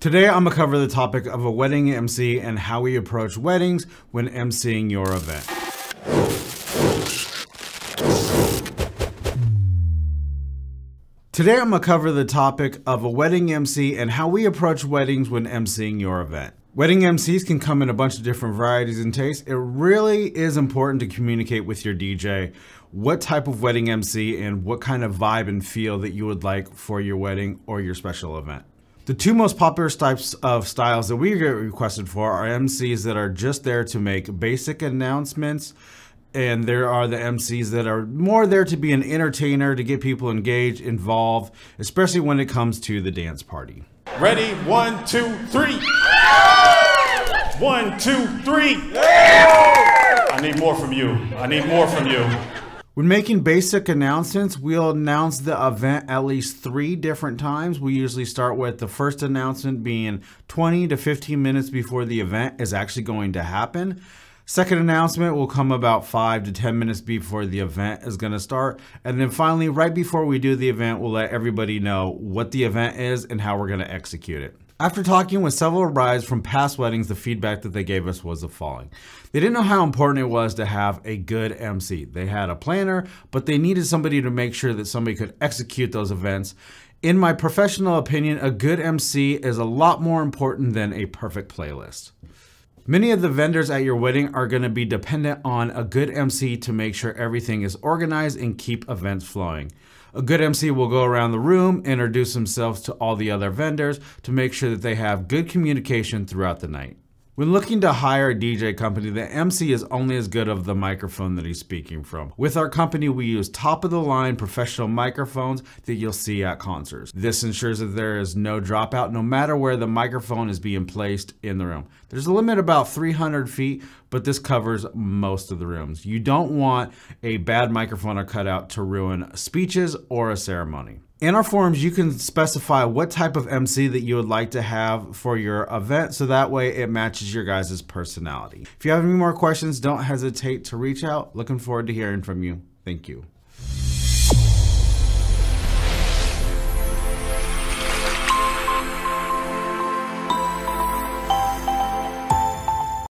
Today, I'm gonna cover the topic of a wedding MC and how we approach weddings when emceeing your event. Today, I'm gonna cover the topic of a wedding MC and how we approach weddings when emceeing your event. Wedding MCs can come in a bunch of different varieties and tastes. It really is important to communicate with your DJ what type of wedding MC and what kind of vibe and feel that you would like for your wedding or your special event. The two most popular types of styles that we get requested for are MCs that are just there to make basic announcements, and there are the MCs that are more there to be an entertainer, to get people engaged, involved, especially when it comes to the dance party. Ready? 1, 2, 3. 1, 2, 3. I need more from you. I need more from you. When making basic announcements, we'll announce the event at least 3 different times. We usually start with the first announcement being 20 to 15 minutes before the event is actually going to happen. Second announcement will come about 5 to 10 minutes before the event is going to start. And then finally, right before we do the event, we'll let everybody know what the event is and how we're going to execute it. After talking with several brides from past weddings, the feedback that they gave us was the following. They didn't know how important it was to have a good MC. They had a planner, but they needed somebody to make sure that somebody could execute those events. In my professional opinion, a good MC is a lot more important than a perfect playlist. Many of the vendors at your wedding are going to be dependent on a good MC to make sure everything is organized and keep events flowing. A good MC will go around the room, introduce themselves to all the other vendors to make sure that they have good communication throughout the night. When looking to hire a DJ company, the MC is only as good of the microphone that he's speaking from. With our company, we use top-of-the-line professional microphones that you'll see at concerts. This ensures that there is no dropout, no matter where the microphone is being placed in the room. There's a limit about 300 feet, but this covers most of the rooms. You don't want a bad microphone or cutout to ruin speeches or a ceremony. In our forms, you can specify what type of MC that you would like to have for your event, so that way it matches your guys' personality. If you have any more questions, don't hesitate to reach out. Looking forward to hearing from you. Thank you.